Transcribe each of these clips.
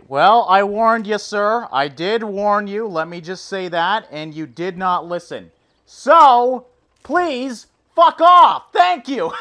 right. Well, I warned you, sir. I did warn you. Let me just say that. And you did not listen. So, please, fuck off. Thank you.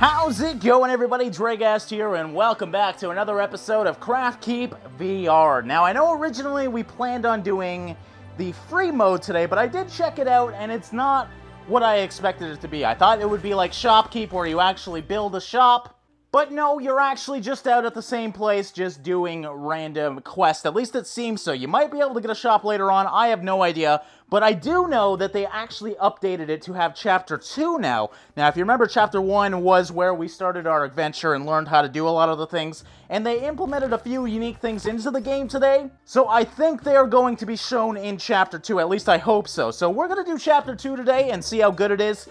How's it going, everybody? Draegast here, and welcome back to another episode of Craft Keep VR. Now, I know originally we planned on doing the free mode today, but I did check it out, and it's not what I expected it to be. I thought it would be like Shoppe Keep, where you actually build a shop, but no, you're actually just out at the same place, just doing random quests. At least it seems so. You might be able to get a shop later on. I have no idea. But I do know that they actually updated it to have Chapter 2 now. Now, if you remember, Chapter 1 was where we started our adventure and learned how to do a lot of the things, and they implemented a few unique things into the game today, so I think they are going to be shown in Chapter 2, at least I hope so. So we're going to do Chapter 2 today and see how good it is.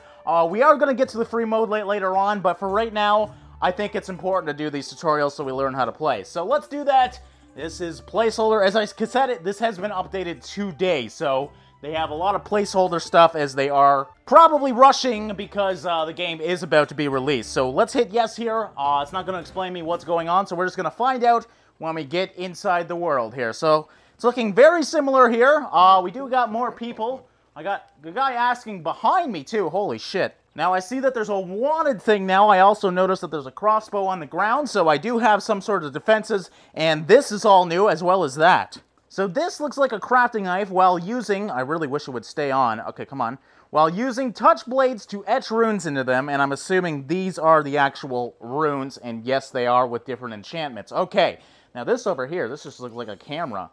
We are going to get to the free mode later on, but for right now, I think it's important to do these tutorials so we learn how to play. So let's do that. This is placeholder. As I said, this has been updated today, so they have a lot of placeholder stuff as they are probably rushing because the game is about to be released. So let's hit yes here. It's not going to explain me what's going on, so we're just going to find out when we get inside the world here. So it's looking very similar here. We do got more people. I got the guy asking behind me too. Holy shit. Now I see that there's a wanted thing now. I also noticed that there's a crossbow on the ground, so I do have some sort of defenses, and this is all new as well as that. So this looks like a crafting knife while using, I really wish it would stay on, okay, come on, while using touch blades to etch runes into them, and I'm assuming these are the actual runes, and yes, they are with different enchantments. Okay, now this over here, this just looks like a camera.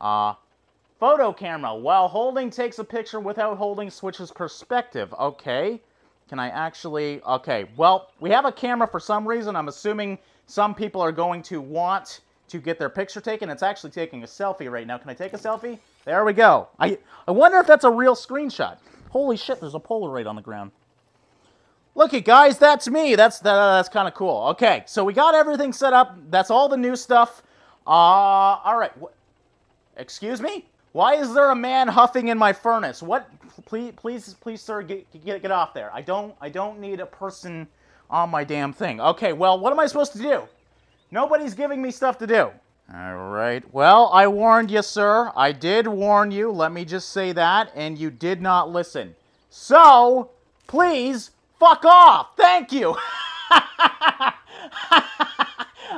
Photo camera, while holding takes a picture without holding switches perspective. Okay, can I actually, okay, well, we have a camera for some reason. I'm assuming some people are going to want to get their picture taken. It's actually taking a selfie right now. Can I take a selfie? There we go. I wonder if that's a real screenshot. Holy shit, there's a Polaroid on the ground. Look it, guys, that's me. That's kind of cool. Okay, so we got everything set up. That's all the new stuff. All right. Excuse me? Why is there a man huffing in my furnace? What? Please, sir, get off there. I don't need a person on my damn thing. Okay, well, what am I supposed to do? Nobody's giving me stuff to do. All right. Well, I warned you, sir. I did warn you. Let me just say that. And you did not listen. So, please, fuck off. Thank you.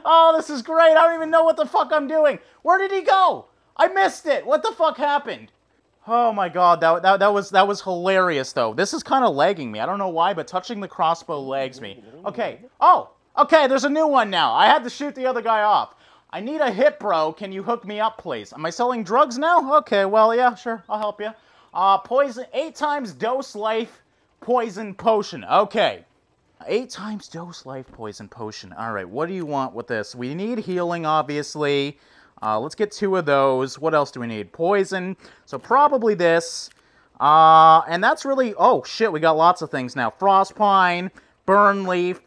Oh, this is great. I don't even know what the fuck I'm doing. Where did he go? I missed it. What the fuck happened? Oh, my God. That was hilarious, though. This is kind of lagging me. I don't know why, but touching the crossbow lags me. Okay. Oh. Okay, there's a new one now. I had to shoot the other guy off. I need a hit, bro. Can you hook me up, please? Am I selling drugs now? Okay, well, yeah, sure. I'll help you. Poison, 8 times dose life, poison potion. Okay. 8 times dose life, poison potion. All right, what do you want with this? We need healing, obviously. Let's get 2 of those. What else do we need? Poison. So probably this. And that's really... Oh, shit, we got lots of things now. Frostpine, burn leaf.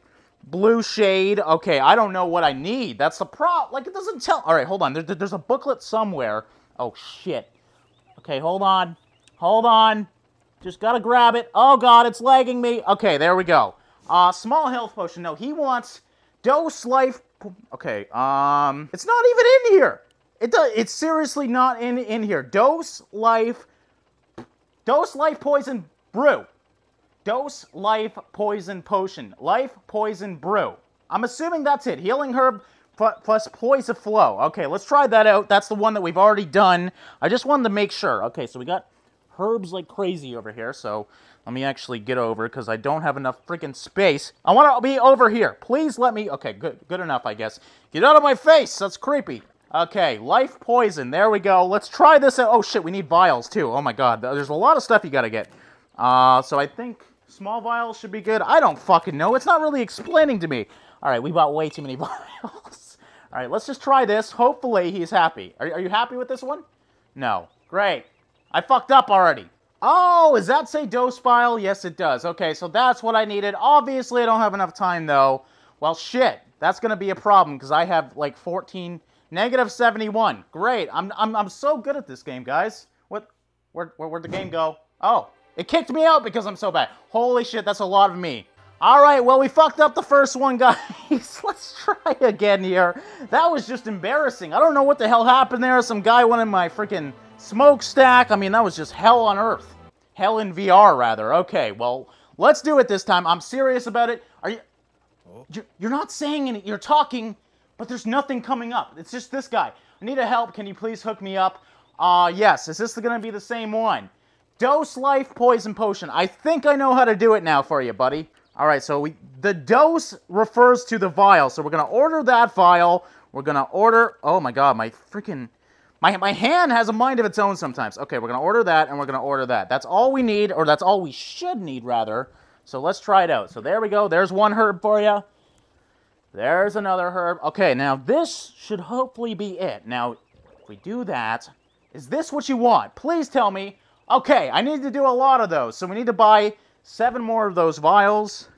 Blue shade. Okay, I don't know what I need. That's the problem. Like, it doesn't tell. All right, hold on. There's a booklet somewhere. Oh, shit. Okay, hold on. Hold on. Just gotta grab it. Oh, God, it's lagging me. Okay, there we go. Small health potion. No, he wants dose life. Okay, it's not even in here. It's seriously not in here. Dose life poison brew. Dose, life, poison, potion. Life, poison, brew. I'm assuming that's it. Healing herb plus poison flow. Okay, let's try that out. That's the one that we've already done. I just wanted to make sure. Okay, so we got herbs like crazy over here. So let me actually get over because I don't have enough freaking space. I want to be over here. Please let me... Okay, good enough, I guess. Get out of my face. That's creepy. Okay, life, poison. There we go. Let's try this out. Oh, shit, we need vials, too. Oh, my God. There's a lot of stuff you got to get. So I think... Small vials should be good. I don't fucking know. It's not really explaining to me. All right, we bought way too many vials. All right, let's just try this. Hopefully, he's happy. Are you happy with this one? No. Great. I fucked up already. Oh, does that say dose vial? Yes, it does. Okay, so that's what I needed. Obviously, I don't have enough time, though. Well, shit. That's going to be a problem because I have, like, 14... -71. Great. I'm so good at this game, guys. What? Where'd the game go? Oh, it kicked me out because I'm so bad. Holy shit, that's a lot of me. All right, well, we fucked up the first one, guys. Let's try again here. That was just embarrassing. I don't know what the hell happened there. Some guy went in my freaking smokestack. I mean, that was just hell on earth. Hell in VR, rather. Okay, well, let's do it this time. I'm serious about it. Are you... You're not saying anything. You're talking, but there's nothing coming up. It's just this guy. I need a help. Can you please hook me up? Yes. Is this going to be the same one? Dose life poison potion. I think I know how to do it now for you, buddy. All right, so the dose refers to the vial, so we're going to order that vial. We're going to order... Oh, my God, my freaking... My hand has a mind of its own sometimes. Okay, we're going to order that, and we're going to order that. That's all we need, or that's all we should need, rather. So let's try it out. So there we go. There's one herb for you. There's another herb. Okay, now this should hopefully be it. Now, if we do that... Is this what you want? Please tell me. Okay, I need to do a lot of those, so we need to buy... 7 more of those vials.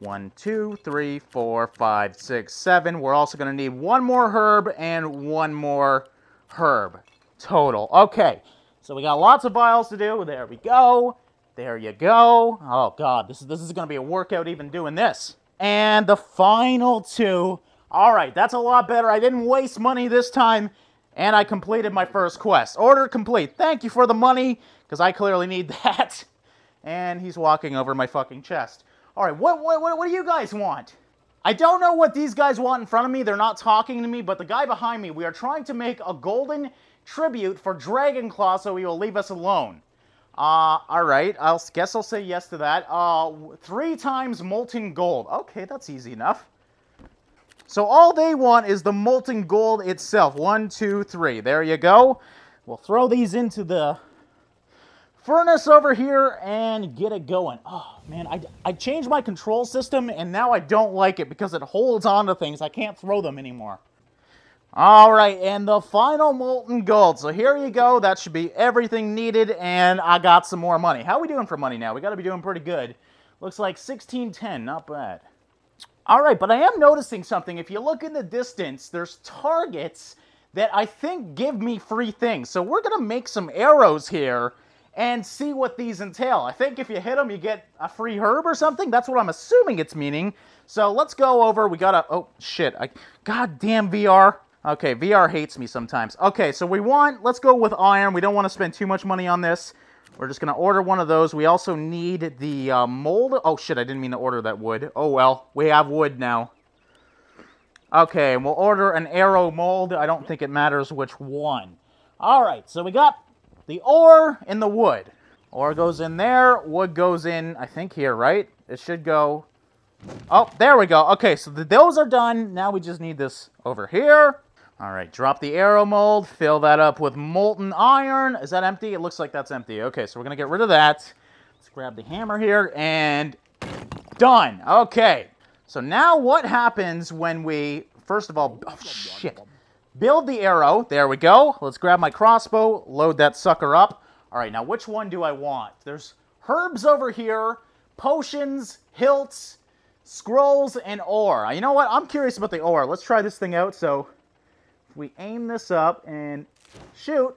1, 2, 3, 4, 5, 6, 7. We're also going to need 1 more herb and 1 more herb total. Okay, so we got lots of vials to do. There we go. There you go. Oh, God, this is going to be a workout even doing this. And the final 2. All right, that's a lot better. I didn't waste money this time, and I completed my first quest. Order complete. Thank you for the money, because I clearly need that. And he's walking over my fucking chest. All right, what do you guys want? I don't know what these guys want in front of me. They're not talking to me, but the guy behind me, we are trying to make a golden tribute for Dragonclaw so he will leave us alone. All right, I guess I'll say yes to that. 3 times molten gold. Okay, that's easy enough. So all they want is the molten gold itself. 1, 2, 3. There you go. We'll throw these into the... furnace over here and get it going. Oh, man, I changed my control system, and now I don't like it because it holds on to things. I can't throw them anymore. All right, and the final molten gold. So here you go. That should be everything needed, and I got some more money. How are we doing for money now? We got to be doing pretty good. Looks like 1610. Not bad. All right, but I am noticing something. If you look in the distance, there's targets that I think give me free things. So we're going to make some arrows here and see what these entail. I think if you hit them, you get a free herb or something. That's what I'm assuming it's meaning. So let's go over. We got to... Oh, shit. Goddamn VR. Okay, VR hates me sometimes. Okay, so we want... Let's go with iron. We don't want to spend too much money on this. We're just going to order one of those. We also need the mold. Oh, shit. I didn't mean to order that wood. Oh, well. We have wood now. Okay, and we'll order an arrow mold. I don't think it matters which one. All right, so we got... the ore and the wood. Ore goes in there. Wood goes in, I think, here, right? It should go... Oh, there we go. Okay, so those are done. Now we just need this over here. All right, drop the arrow mold. Fill that up with molten iron. Is that empty? It looks like that's empty. Okay, so we're going to get rid of that. Let's grab the hammer here, and done. Okay, so now what happens when we... First of all... Oh, shit. Build the arrow. There we go. Let's grab my crossbow, load that sucker up. All right, now which one do I want? There's herbs over here, potions, hilts, scrolls, and ore. You know what? I'm curious about the ore. Let's try this thing out. So if we aim this up and shoot.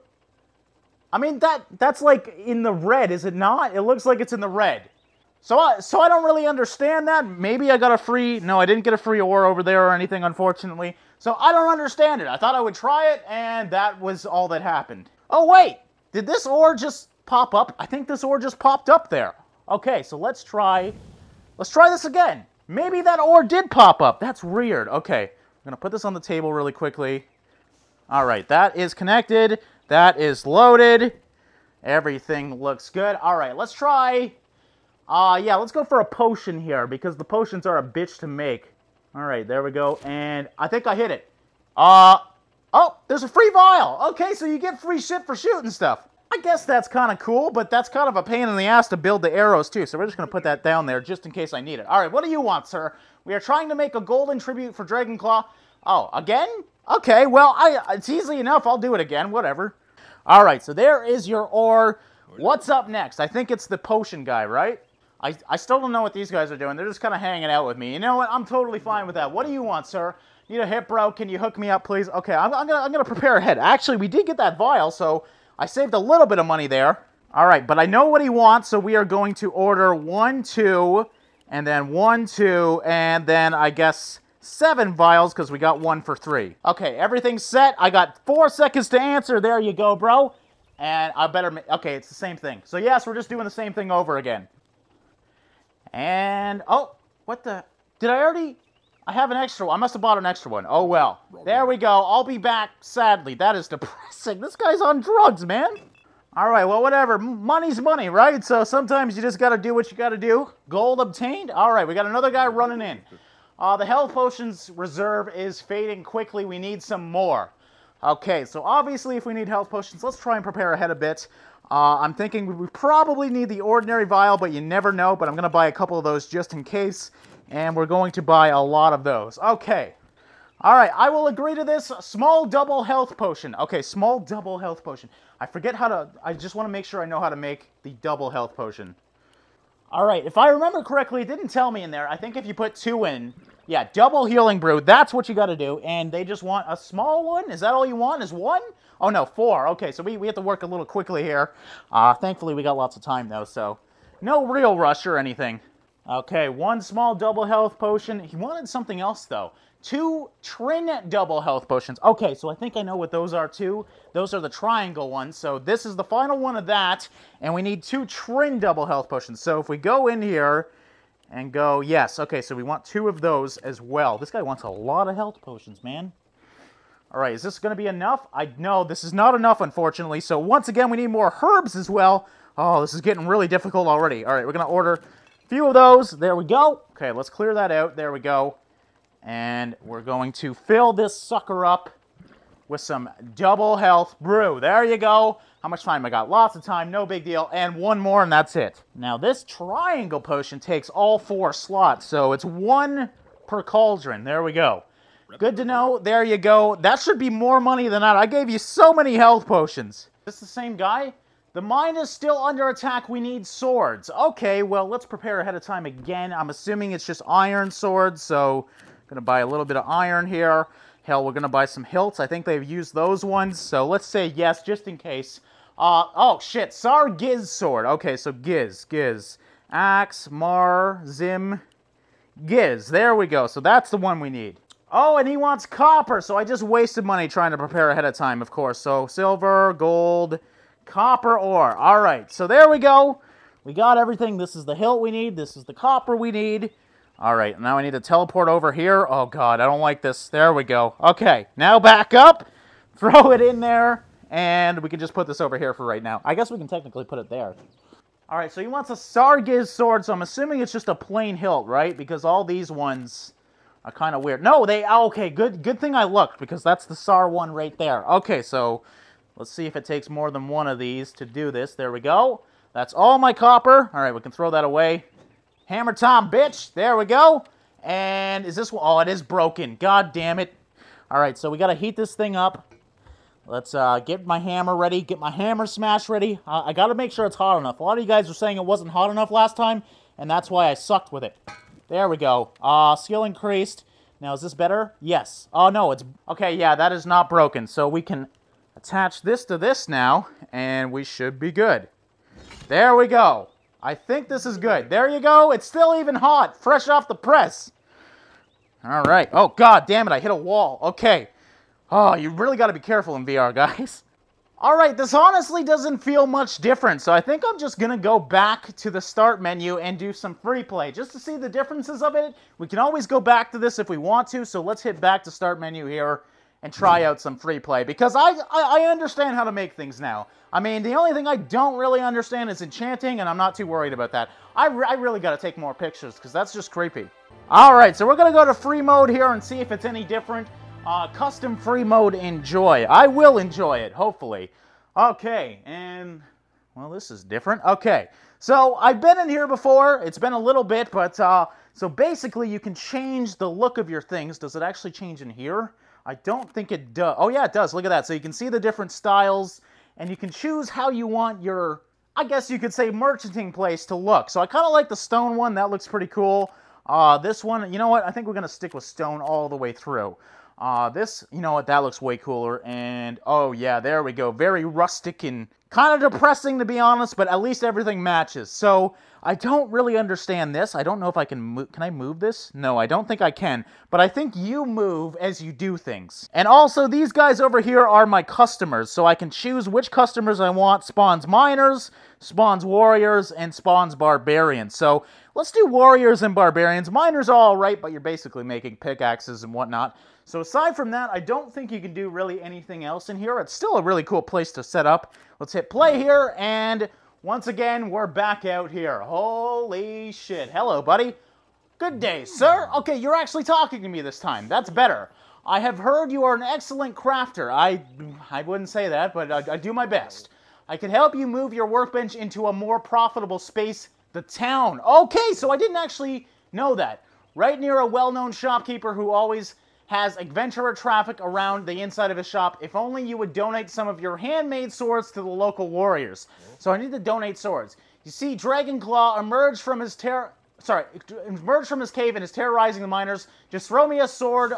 I mean, that's like in the red, is it not? It looks like it's in the red. So I don't really understand that. Maybe I got a free... No, I didn't get a free ore over there or anything, unfortunately. So I don't understand it. I thought I would try it, and that was all that happened. Oh, wait. Did this ore just pop up? I think this ore just popped up there. Okay, so let's try... Let's try this again. Maybe that ore did pop up. That's weird. Okay, I'm going to put this on the table really quickly. All right, that is connected. That is loaded. Everything looks good. All right, let's try... yeah, let's go for a potion here, because the potions are a bitch to make. All right, there we go, and I think I hit it. Oh, there's a free vial! Okay, so you get free shit for shooting stuff. I guess that's kind of cool, but that's kind of a pain in the ass to build the arrows, too, so we're just going to put that down there just in case I need it. All right, what do you want, sir? We are trying to make a golden tribute for Dragonclaw. Oh, again? Okay, well, it's easy enough. I'll do it again, whatever. All right, so there is your ore. What's up next? I think it's the potion guy, right? I still don't know what these guys are doing. They're just kind of hanging out with me. You know what? I'm totally fine with that. What do you want, sir? Need a hip, bro? Can you hook me up, please? Okay, I'm gonna prepare ahead. Actually, we did get that vial, so I saved a little bit of money there. All right, but I know what he wants, so we are going to order 1, 2, and then 1, 2, and then I guess 7 vials because we got 1 for 3. Okay, everything's set. I got 4 seconds to answer. There you go, bro. And I better... Okay, it's the same thing. So yes, we're just doing the same thing over again. And... Oh, what the... Did I already... I have an extra one. I must have bought an extra one. Oh, well. There we go. I'll be back, sadly. That is depressing. This guy's on drugs, man. All right, well, whatever. Money's money, right? So sometimes you just got to do what you got to do. Gold obtained. All right, we got another guy running in. The health potions reserve is fading quickly. We need some more. Okay, so obviously if we need health potions, let's try and prepare ahead a bit. I'm thinking we probably need the ordinary vial, but you never know. But I'm going to buy a couple of those just in case. And we're going to buy a lot of those. Okay. All right, I will agree to this. Small double health potion. Okay, small double health potion. I forget how to... I just want to make sure I know how to make the double health potion. All right, if I remember correctly, it didn't tell me in there. I think if you put 2 in... Yeah, double healing brew. That's what you got to do. And they just want a small one? Is that all you want? Is 1? Oh, no, 4. Okay, so we have to work a little quickly here. Thankfully, we got lots of time, though, so... No real rush or anything. Okay, 1 small double health potion. He wanted something else, though. 2 Trin double health potions. Okay, so I think I know what those are, too. Those are the triangle ones. So this is the final one of that. And we need 2 Trin double health potions. So if we go in here and go, yes. Okay, so we want 2 of those as well. This guy wants a lot of health potions, man. All right, is this going to be enough? No, this is not enough, unfortunately. So once again, we need more herbs as well. Oh, this is getting really difficult already. All right, we're going to order... Few of those. There we go. Okay, let's clear that out. There we go. And we're going to fill this sucker up with some double health brew. There you go. How much time I got? Lots of time. No big deal. And 1 more and that's it. Now this triangle potion takes all 4 slots. So it's 1 per cauldron. There we go. Good to know. There you go. That should be more money than that. I gave you so many health potions. Is this the same guy? The mine is still under attack. We need swords. Okay, well, let's prepare ahead of time again. I'm assuming it's just iron swords, so I'm going to buy a little bit of iron here. Hell, we're going to buy some hilts. I think they've used those ones, so let's say yes, just in case. Oh, shit. Sargiz sword. Okay, so Giz. Axe, Mar, Zim, Giz. There we go. So that's the one we need. Oh, and he wants copper, so I just wasted money trying to prepare ahead of time, of course. So silver, gold... Copper ore. All right, so there we go. We got everything. This is the hilt we need. This is the copper we need. All right, now I need to teleport over here. Oh, God, I don't like this. There we go. Okay, now back up. Throw it in there, and we can just put this over here for right now. I guess we can technically put it there. All right, so he wants a Sargiz sword, so I'm assuming it's just a plain hilt, right? Because all these ones are kind of weird. No, they... Okay, good thing I looked, because that's the Sar one right there. Okay, so... Let's see if it takes more than 1 of these to do this. There we go. That's all my copper. All right, we can throw that away. Hammer time, bitch. There we go. And is this one? Oh, it is broken. God damn it. All right, so we got to heat this thing up. Let's get my hammer ready. Get my hammer smash ready. I got to make sure it's hot enough. A lot of you guys were saying it wasn't hot enough last time, and that's why I sucked with it. There we go. Skill increased. Now, is this better? Yes. Oh, no, it's... Okay, yeah, that is not broken, so we can... Attach this to this now, and we should be good. There we go. I think this is good. There you go. It's still even hot, fresh off the press. All right. Oh, God damn it. I hit a wall. Okay. Oh, you really got to be careful in VR, guys. All right. This honestly doesn't feel much different, so I think I'm just going to go back to the start menu and do some free play just to see the differences of it. We can always go back to this if we want to, so let's hit back to start menu here. And try out some free play, because I understand how to make things now. I mean, the only thing I don't really understand is enchanting, and I'm not too worried about that. I really got to take more pictures, because that's just creepy. All right, so we're going to go to free mode here and see if it's any different. Custom free mode, enjoy. I will enjoy it, hopefully. Okay, and... Well, this is different. Okay, so I've been in here before. It's been a little bit, but... So basically, you can change the look of your things. Does it actually change in here? I don't think it does. Oh, yeah, it does. Look at that. So you can see the different styles, and you can choose how you want your, I guess you could say, merchanting place to look. So I kind of like the stone one. That looks pretty cool. This one, you know what? I think we're going to stick with stone all the way through. This, you know what, that looks way cooler, and oh yeah, there we go. Very rustic and kind of depressing, to be honest, but at least everything matches. So I don't really understand this. I don't know if I can move. Can I move this? No, I don't think I can, but I think you move as you do things. And also, these guys over here are my customers, so I can choose which customers I want. Spawns miners, spawns warriors, and spawns barbarians. So let's do warriors and barbarians. Miners are all right, but you're basically making pickaxes and whatnot. So aside from that, I don't think you can do really anything else in here. It's still a really cool place to set up. Let's hit play here, and once again, we're back out here. Holy shit. Hello, buddy. Good day, sir. Okay, you're actually talking to me this time. That's better. I have heard you are an excellent crafter. I wouldn't say that, but I do my best. I can help you move your workbench into a more profitable space, the town. Okay, so I didn't actually know that. Right near a well-known shopkeeper who always has adventurer traffic around the inside of his shop. If only you would donate some of your handmade swords to the local warriors. So I need to donate swords. You see, Dragonclaw emerged from his cave and is terrorizing the miners. Just throw me a sword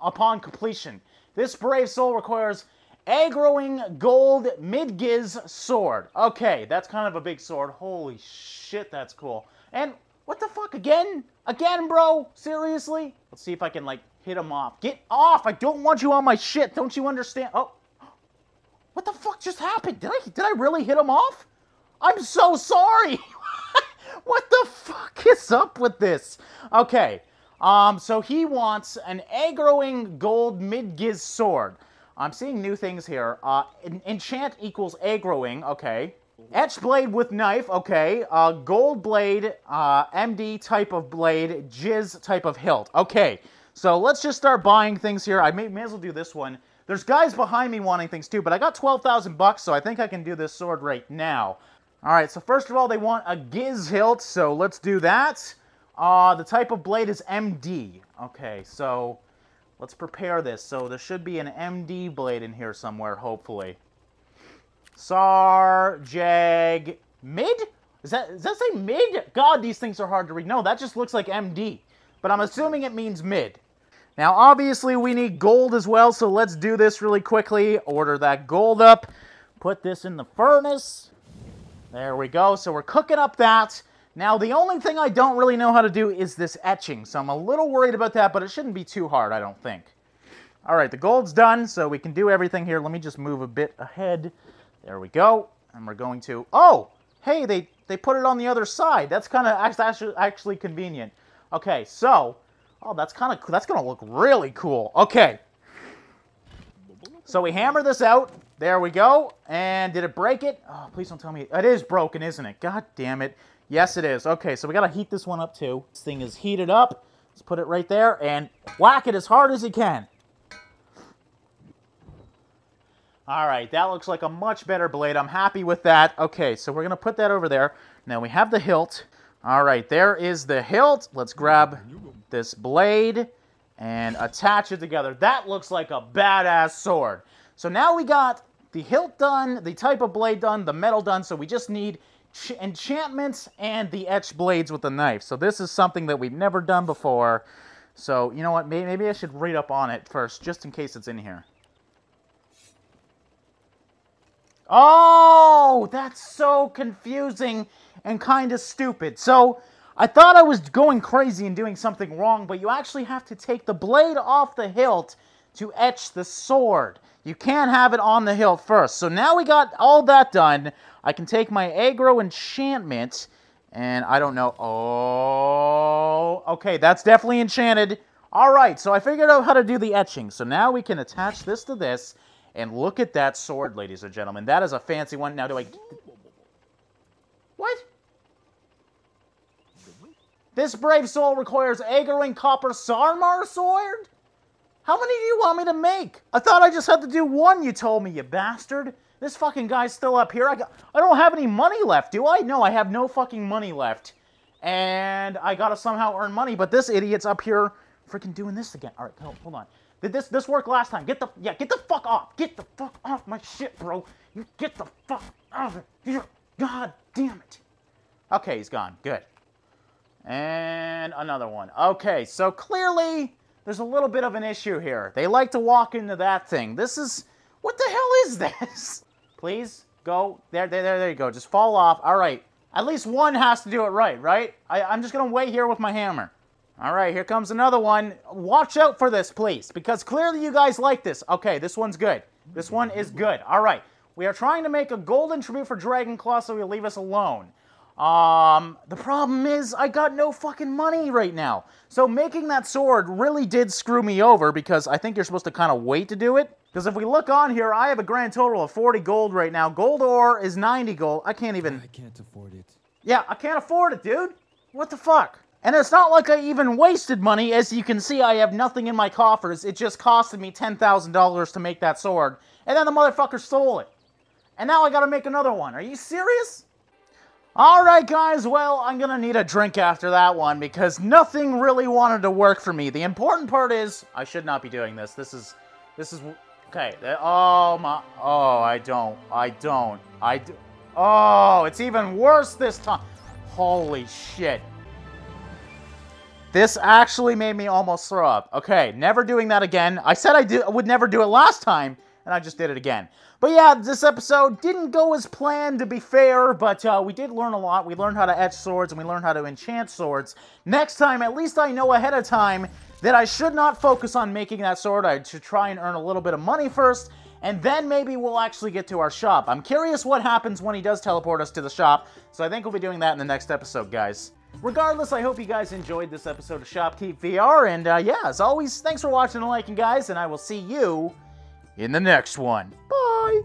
upon completion. This brave soul requires aggroing gold mid-giz sword. Okay, that's kind of a big sword. Holy shit, that's cool. And what the fuck, again? Again, bro? Seriously? Let's see if I can, like, hit him off. Get off! I don't want you on my shit! Don't you understand? Oh. What the fuck just happened? Did I really hit him off? I'm so sorry! What the fuck is up with this? Okay. So he wants an aggroing gold mid-giz sword. I'm seeing new things here. Enchant equals aggroing. Okay. Etch blade with knife, okay. Gold blade, MD type of blade, jizz type of hilt. Okay, so let's just start buying things here. I may as well do this one. There's guys behind me wanting things too, but I got 12,000 bucks, so I think I can do this sword right now. All right, so first of all, they want a giz hilt, so let's do that. The type of blade is MD. Okay, so let's prepare this. So there should be an MD blade in here somewhere, hopefully. Sarjag mid? Does that say mid? God, these things are hard to read. No, that just looks like MD. But I'm assuming it means mid. Now, obviously, we need gold as well, so let's do this really quickly. Order that gold up. Put this in the furnace. There we go. So we're cooking up that. Now, the only thing I don't really know how to do is this etching, so I'm a little worried about that, but it shouldn't be too hard, I don't think. All right, the gold's done, so we can do everything here. Let me just move a bit ahead. There we go, and we're going to... Oh! Hey, they put it on the other side. That's kind of actually convenient. Okay, so... Oh, that's kind of... That's going to look really cool. Okay. So we hammer this out. There we go. And did it break it? Oh, please don't tell me... It is broken, isn't it? God damn it. Yes, it is. Okay, so we got to heat this one up, too. This thing is heated up. Let's put it right there and whack it as hard as you can. All right, that looks like a much better blade. I'm happy with that. Okay, so we're going to put that over there. Now we have the hilt. All right, there is the hilt. Let's grab this blade and attach it together. That looks like a badass sword. So now we got the hilt done, the type of blade done, the metal done. So we just need enchantments and the etched blades with the knife. So this is something that we've never done before. So you know what? Maybe I should read up on it first, just in case it's in here. Oh, that's so confusing and kind of stupid. So I thought I was going crazy and doing something wrong, but you actually have to take the blade off the hilt to etch the sword. You can't have it on the hilt first. So now we got all that done. I can take my aggro enchantment, and I don't know. Oh, okay, that's definitely enchanted. All right, so I figured out how to do the etching. So now we can attach this to this. And look at that sword, ladies and gentlemen. That is a fancy one. Now, do I... What? This brave soul requires aggroing copper Sarmar sword? How many do you want me to make? I thought I just had to do one, you told me, you bastard. This fucking guy's still up here. I don't have any money left, do I? No, I have no fucking money left. And I gotta somehow earn money, but this idiot's up here freaking doing this again. All right, hold on. Did this work last time? Get the fuck off. Get the fuck off my shit, bro. You get the fuck off it. God damn it. Okay, he's gone. Good. And another one. Okay, so clearly there's a little bit of an issue here. They like to walk into that thing. This is... what the hell is this? Please go. There you go. Just fall off. All right. At least one has to do it right, right? I'm just going to wait here with my hammer. All right, here comes another one. Watch out for this, please, because clearly you guys like this. Okay, this one's good. This one is good. All right. We are trying to make a golden tribute for Dragonclaw, so he'll leave us alone. The problem is I got no fucking money right now. So making that sword really did screw me over because I think you're supposed to kind of wait to do it. Because if we look on here, I have a grand total of 40 gold right now. Gold ore is 90 gold. I can't afford it. Yeah, I can't afford it, dude. What the fuck? And it's not like I even wasted money. As you can see, I have nothing in my coffers. It just costed me $10,000 to make that sword. And then the motherfucker stole it. And now I gotta make another one. Are you serious? Alright guys, well, I'm gonna need a drink after that one because nothing really wanted to work for me. The important part is, I should not be doing this. This is, okay. I don't. Oh, it's even worse this time. Holy shit. This actually made me almost throw up. Okay, never doing that again. I said I would never do it last time. And I just did it again. But yeah, this episode didn't go as planned, to be fair, but we did learn a lot. We learned how to etch swords, and we learned how to enchant swords. Next time, at least I know ahead of time that I should not focus on making that sword. I should try and earn a little bit of money first, and then maybe we'll actually get to our shop. I'm curious what happens when he does teleport us to the shop, so I think we'll be doing that in the next episode, guys. Regardless, I hope you guys enjoyed this episode of Shoppe Keep VR, and yeah, as always, thanks for watching and liking, guys, and I will see you in the next one. Bye!